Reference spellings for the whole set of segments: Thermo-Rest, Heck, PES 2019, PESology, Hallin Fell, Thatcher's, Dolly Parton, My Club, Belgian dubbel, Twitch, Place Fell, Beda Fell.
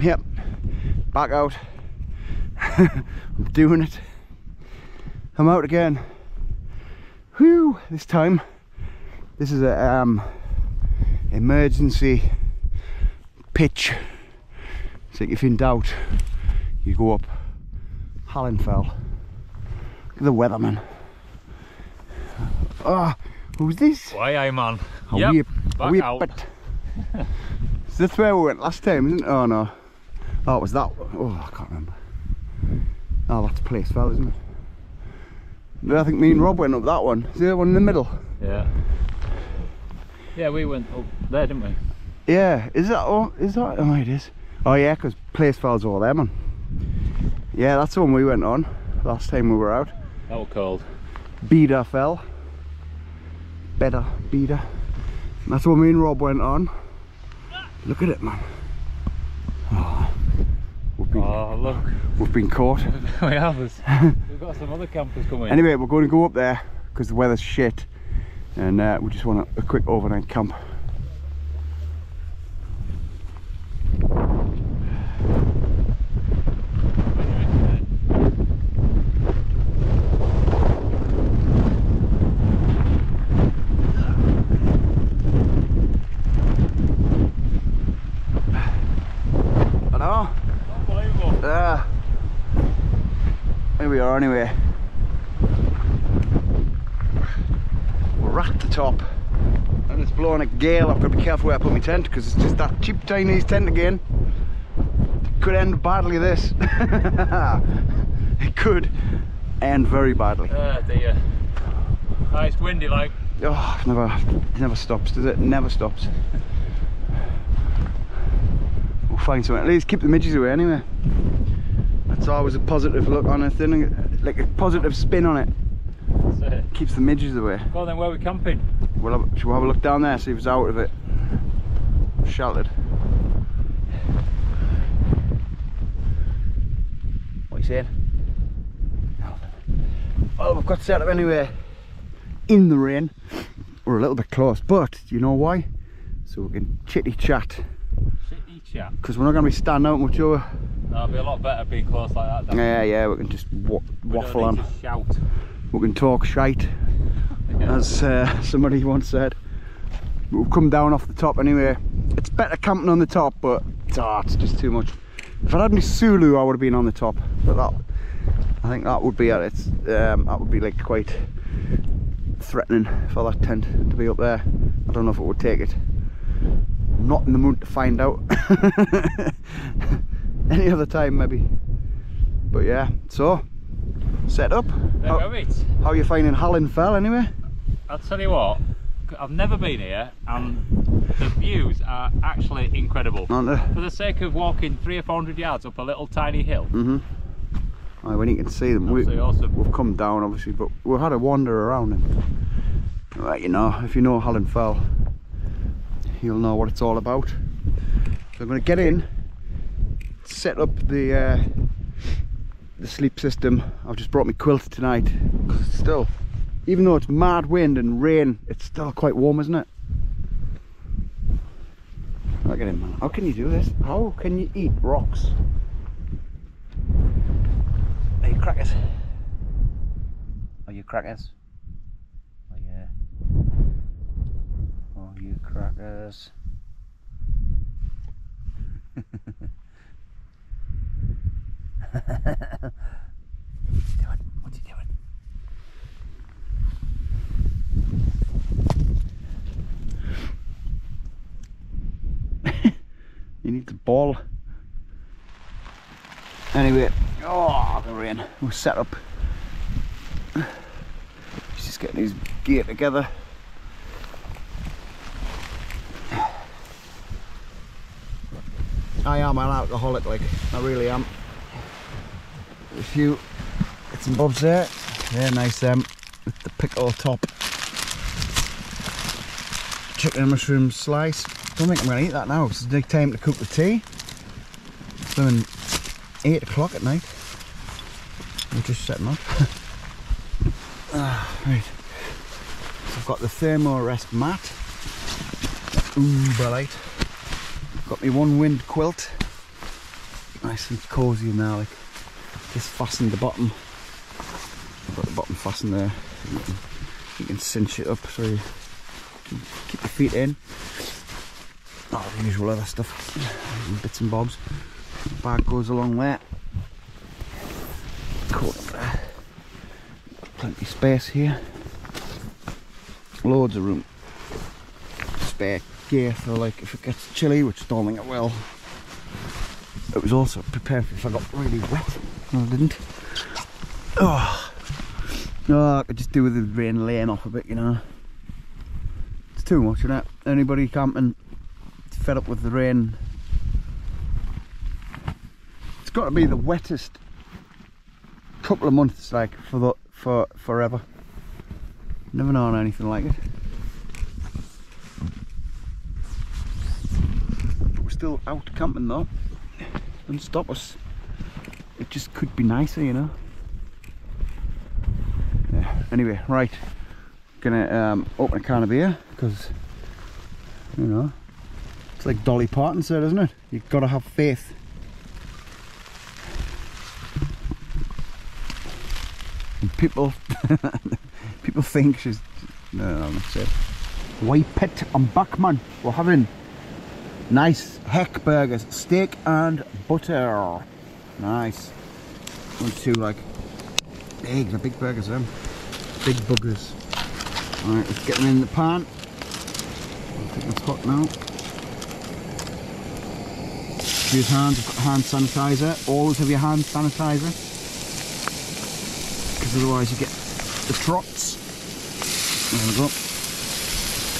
yep, back out. I'm doing it. I'm out again. Whew, this time. This is a emergency pitch. So if in doubt, you go up Hallin Fell. Look at the weatherman. Ah, oh, who's this? Why, I'm on. Yep, back out. So that's where we went last time, isn't it? Oh no. Oh, it was that one. Oh, I can't remember. Oh, that's Place Fell, isn't it? I think me and Rob went up that one. Is the other one in the middle? Yeah. Yeah, we went up there, didn't we? Yeah. Is that? Oh, is that? Oh, it is. Oh yeah, because Place Fell's all there, man. Yeah, that's the one we went on last time we were out. That was called Beda Fell. Beda. That's what me and Rob went on. Look at it, man. Oh, look. We've been caught. We have. We've got some other campers coming. Anyway, we're going to go up there because the weather's shit. And we just want a quick overnight camp. Anyway, we're at the top and it's blowing a gale. I've got to be careful where I put my tent because it's just that cheap Chinese tent again. It could end badly, this. It could end very badly. Oh dear. Oh, it's windy like. Oh, it never stops, does it? It never stops. We'll find something. At least keep the midges away anyway. It's always a positive look on a thing, like a positive spin on it. That's it. Keeps the midges away. Well then, where are we camping? We'll have a look down there, see if it's out of it. Sheltered. What are you saying? Well, we've got set up anyway. In the rain. We're a little bit close, but you know why? So we can chitty chat. Chitty chat. Because we're not going to be standing out much over. No, it'd be a lot better being close like that. Yeah, yeah, we can just waffle on. Shout. We can talk shite, yeah. As somebody once said. We'll come down off the top anyway. It's better camping on the top, but it's just too much. If I'd had my Sulu, I would have been on the top, but that, I think that would be at its. That would be like quite threatening for that tent to be up there. I don't know if it would take it. I'm not in the mood to find out. Any other time maybe, but yeah, so set up. How are you finding Hallin Fell anyway? I'll tell you what, I've never been here and the views are actually incredible, aren't they? For the sake of walking 300 or 400 yards up a little tiny hill. Mm-hmm. Right, when you can see them, awesome. We've come down obviously, but we've had a wander around them. Right, you know, if you know Hallin Fell, you'll know what it's all about. So I'm going to get in. Set up the sleep system. I've just brought my quilt tonight because it's still, even though it's mad wind and rain, it's still quite warm, isn't it? Look at him, man. How can you do this? How can you eat rocks? Are you crackers? Are you crackers? Are you? Are you crackers? What's he doing? You need the ball. Anyway, oh, the rain. We're set up. He's just getting his gear together. I am an alcoholic, like, I really am. A few bits and bobs there. They're nice, them, with the pickle top. Chicken and mushroom slice. Don't think I'm going to eat that now, because it's big time to cook the tea. It's been 8 o'clock at night. We're just setting up. Right. So I've got the Thermo-Rest mat. Uber light. Got me one wind quilt. nice and cosy in there, like just fasten the bottom. I've got the bottom fastened there. You can cinch it up so you can keep your feet in. Oh, the usual other stuff, and bits and bobs. Bag goes along there. Cool. Plenty of space here. Loads of room. Spare gear for like if it gets chilly, which I don't think it will. It was also prepared for if I got really wet. No, I didn't. Oh, I could just do with the rain laying off a bit, you know. It's too much, isn't it? Anybody camping fed up with the rain? It's got to be the wettest couple of months, like for forever. Never known anything like it. But we're still out camping though. Doesn't stop us. It just could be nicer, you know. Yeah. Anyway, right. Gonna open a can of beer because, you know, it's like Dolly Parton said, isn't it? You've got to have faith. And people think she's no, that's it. Why pet? I'm back, man. We're having nice Heck burgers, steak and butter. Nice. One, two, like big, the big burgers, them. Big buggers. All right, let's get them in the pan. I think that's hot now. Use hands. I've got hand sanitizer. Always have your hand sanitizer, because otherwise you get the trots. There we go.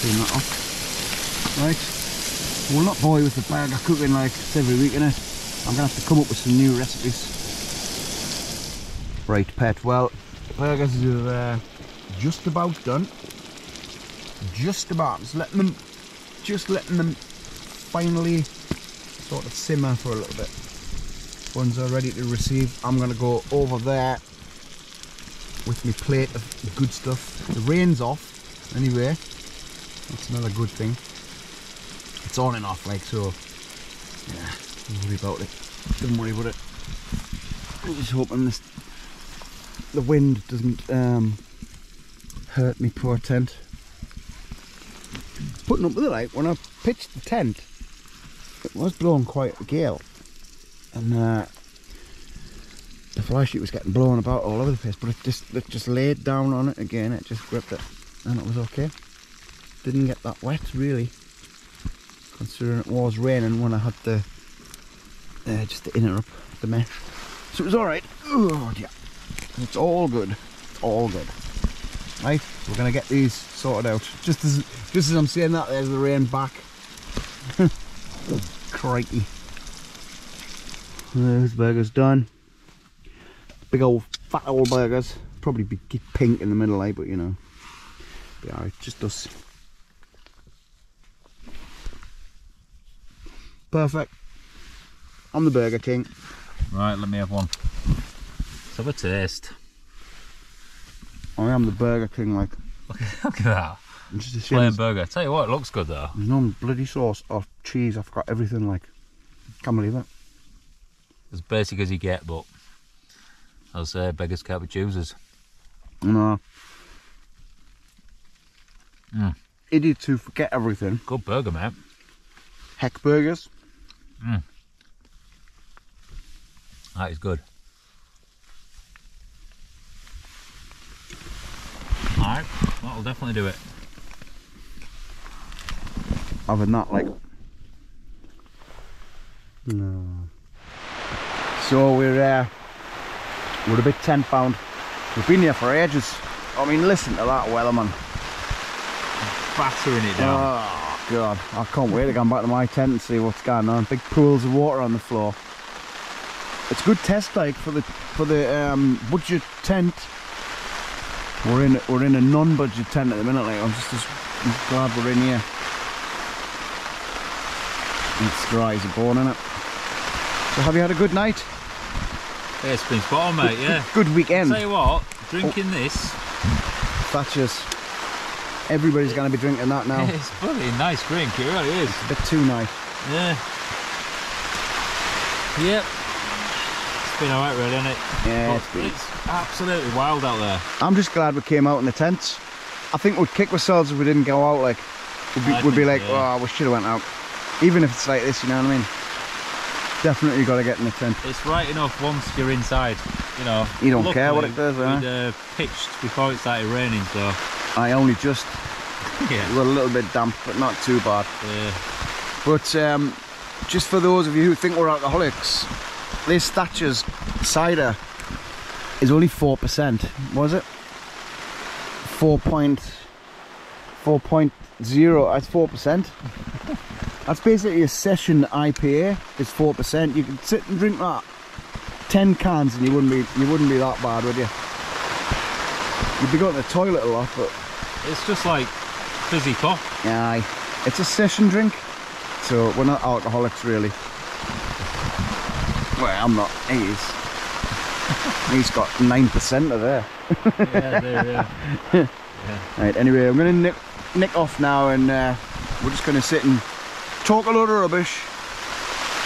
Clean that off. Right. We'll not bore you with the burger cooking like it's every week, innit? I'm gonna have to come up with some new recipes. Right, pet, well, burgers are just about done. Just about. Just letting them finally sort of simmer for a little bit. Ones are ready to receive. I'm gonna go over there with my plate of good stuff. The rain's off, anyway. That's another good thing. It's on and off, like, so yeah, don't worry about it. Don't worry about it. I'm just hoping the wind doesn't hurt me poor tent. Putting up with it, like, when I pitched the tent, it was blowing quite a gale, and the fly sheet was getting blown about all over the place, but it just laid down on it again. It just gripped it, and it was okay. Didn't get that wet really, considering it was raining when I had the just the inner up, the mesh. So it was alright. Oh dear. It's all good. It's all good. Right, we're gonna get these sorted out. Just as I'm saying that, there's the rain back. Crikey. Those burgers done. Big old fat old burgers. Probably be pink in the middle, eh? But you know. Be alright, just us. Perfect. I'm the Burger King. Right, let me have one. Let's have a taste. I am the Burger King, like. Look at that. It's just a plain burger. Tell you what, it looks good though. There's no bloody sauce or cheese. I forgot everything, like. Can't believe it. As basic as you get, but I'll say beggars can't be choosers. No. Mm. Idiots who forget everything. Good burger, mate. Heck burgers. Mm. That is good. Alright, that'll definitely do it. Other than that, like, no. So we're a bit £10. We've been here for ages. I mean, listen to that weatherman. Battering it down. God, I can't wait to go back to my tent and see what's going on. Big pools of water on the floor. It's a good test, like, for the budget tent. We're in a non-budget tent at the minute. Like, I'm glad we're in here. It's dry as a bone, isn't it? So have you had a good night? Yeah, it's been spot on, mate. Yeah. Good weekend. I'll tell you what, drinking this. Thatcher's. Everybody's going to be drinking that now. It's a bloody nice drink, it really is. It's a bit too nice. Yeah. Yep. It's been alright really, hasn't it? Yeah, it's absolutely wild out there. I'm just glad we came out in the tents. I think we'd kick ourselves if we didn't go out, like, we'd be like, oh, we should have went out. Even if it's like this, you know what I mean? Definitely got to get in the tent. It's right enough once you're inside, you know. You don't care what it does, right? Pitched before it started raining, so. I only just, yeah. We're a little bit damp, but not too bad. Yeah. But just for those of you who think we're alcoholics, this Thatcher's cider is only 4%, was it? 4.0, that's 4%. That's basically a session IPA. It's 4%. You could sit and drink that 10 cans, and you wouldn't be that bad, would you? You'd be going to the toilet a lot, but it's just like fizzy pop. Aye, it's a session drink, so we're not alcoholics really. Well, I'm not. He is. He's got 9% of there. Yeah, there, yeah. Yeah. Right. Anyway, I'm gonna nick off now, and we're just gonna sit and talk a load of rubbish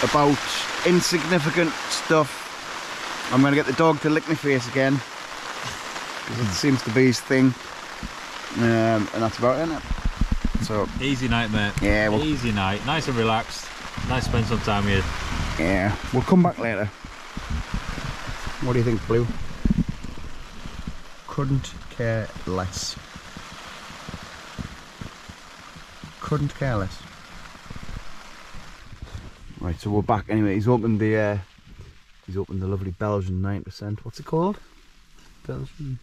about insignificant stuff. I'm going to get the dog to lick my face again, because it seems to be his thing. And that's about it, isn't it? So, easy night, mate. Yeah, well, easy night. Nice and relaxed. Nice to spend some time here. Yeah, we'll come back later. What do you think, Blue? Couldn't care less. Couldn't care less. Right, so we're back anyway. He's opened the lovely Belgian 9%. What's it called? Belgian.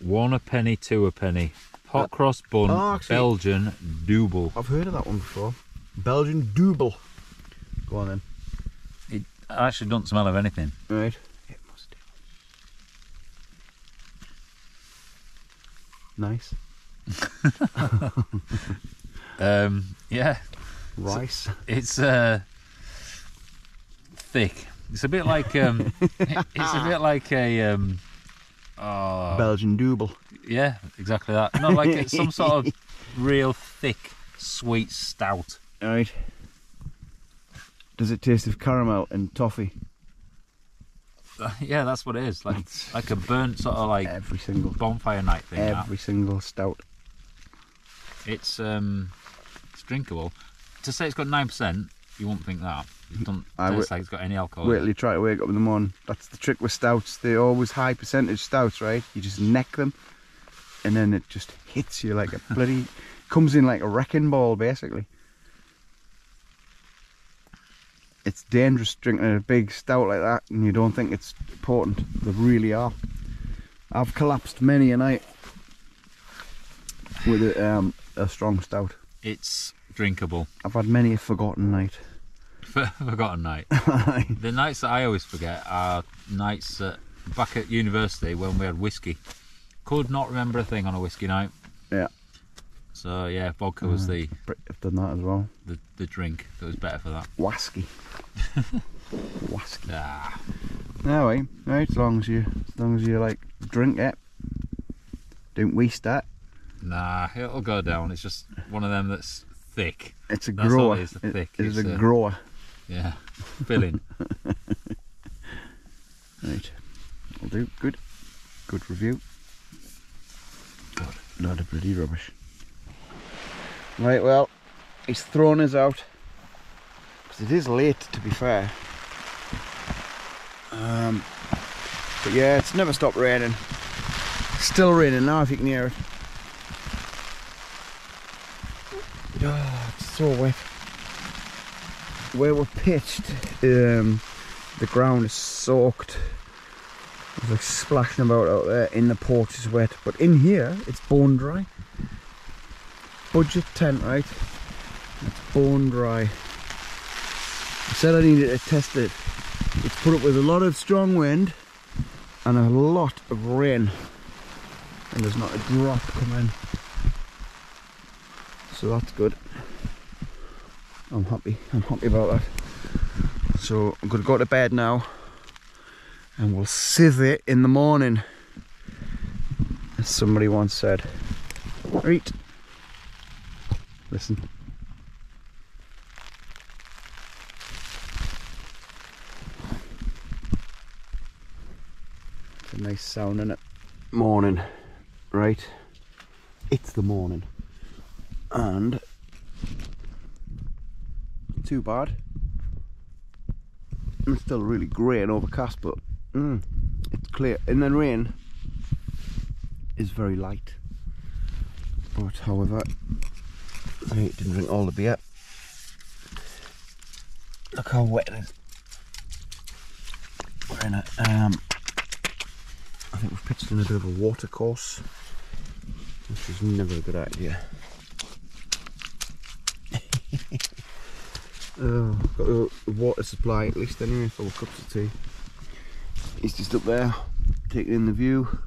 One a penny, two a penny. Hot cross bun. Oh, Belgian dubbel. I've heard of that one before. Belgian dubbel. Go on then. It actually doesn't smell of anything. Right. It must do. Nice. Yeah. Rice. It's thick. It's a bit like Belgian dubbel. Yeah, exactly that. Not like it's some sort of real thick sweet stout. Right. Does it taste of caramel and toffee? Yeah, that's what it is. Like like a burnt sort of like every single bonfire night thing. Every single stout. It's drinkable. To say it's got 9%, you wouldn't think that. It doesn't taste like it's got any alcohol. Wait till you try to wake up in the morning. That's the trick with stouts. They're always high percentage stouts, right? You just neck them, and then it just hits you like a bloody... comes in like a wrecking ball, basically. It's dangerous drinking a big stout like that, and you don't think it's important. They really are. I've collapsed many a night with a strong stout. It's... drinkable. I've had many a forgotten night. Forgotten night. The nights that I always forget are nights back at university when we had whiskey. Could not remember a thing on a whiskey night. Yeah. So yeah, vodka was the... I've done that as well. The drink that was better for that. Wasky. Wasky. Ah. No way. Right, as long as you like drink it, don't waste that. Nah, it'll go down. It's just one of them that's thick. It's a grower. It's a grower. Yeah, filling. Right, will do. Good. Good review. God, not a bloody rubbish. Right, well, he's thrown us out. Because it is late, to be fair. But yeah, it's never stopped raining. It's still raining now, if you can hear it. Oh, it's so wet. Where we're pitched, the ground is soaked. It's like splashing about out there. In the porch is wet, but in here it's bone dry. Budget tent, right? It's bone dry. I said I needed to test it. It's put up with a lot of strong wind and a lot of rain, and there's not a drop coming. So that's good. I'm happy. I'm happy about that. So I'm gonna go to bed now, and we'll sieve it in the morning, as somebody once said. Right. Listen. Nice sound in it. Morning, right? It's the morning. And too bad. It's still really grey and overcast, but it's clear. And then rain is very light. But however, I didn't drink all the beer. Look how wet it is. We're in a, I think we've pitched in a bit of a watercourse, which is never a good idea. Got a water supply at least anyway for cups of tea. He's just up there, taking in the view.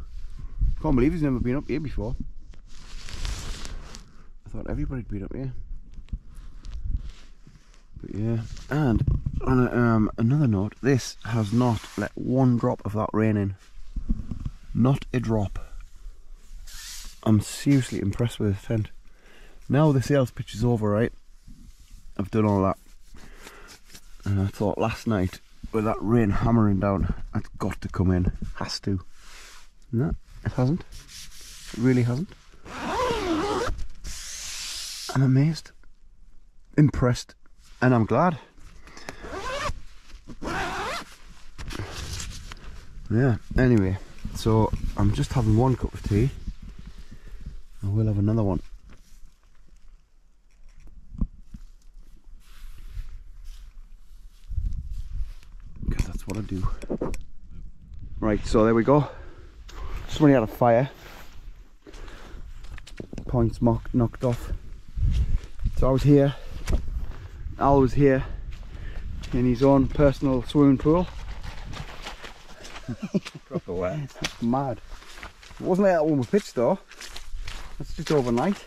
Can't believe he's never been up here before. I thought everybody'd been up here. But yeah, and on a, another note, this has not let one drop of that rain in. Not a drop. I'm seriously impressed with this tent. Now the sales pitch is over, right? I've done all that. And I thought last night, with that rain hammering down, it's got to come in. Has to. No, it hasn't. It really hasn't. I'm amazed. Impressed. And I'm glad. Yeah, anyway. So, I'm just having one cup of tea. I will have another one. Because that's what I do. Right, so there we go. Somebody had a fire. Points knocked off. So I was here. Al was here. In his own personal swimming pool. Proper wet. That's mad. It wasn't like that one with pitch though. That's just overnight.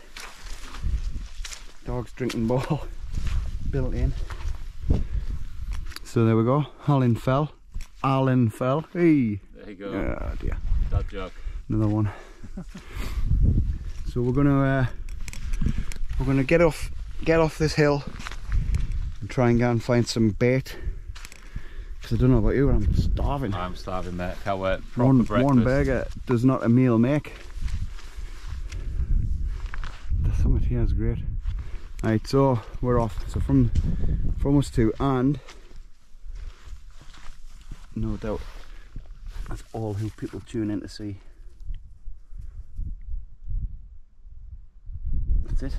Dog's drinking ball built in. So there we go. Hallin Fell. Hallin Fell. Hey. There you go. Oh dear. That joke. Another one. So we're gonna get off this hill and try and go and find some bait. I don't know about you, but I'm starving. I'm starving, mate. Can't wait. One burger does not a meal make. The summit here is great. Alright, so we're off. So from us two, and no doubt that's all who people tune in to see. That's it.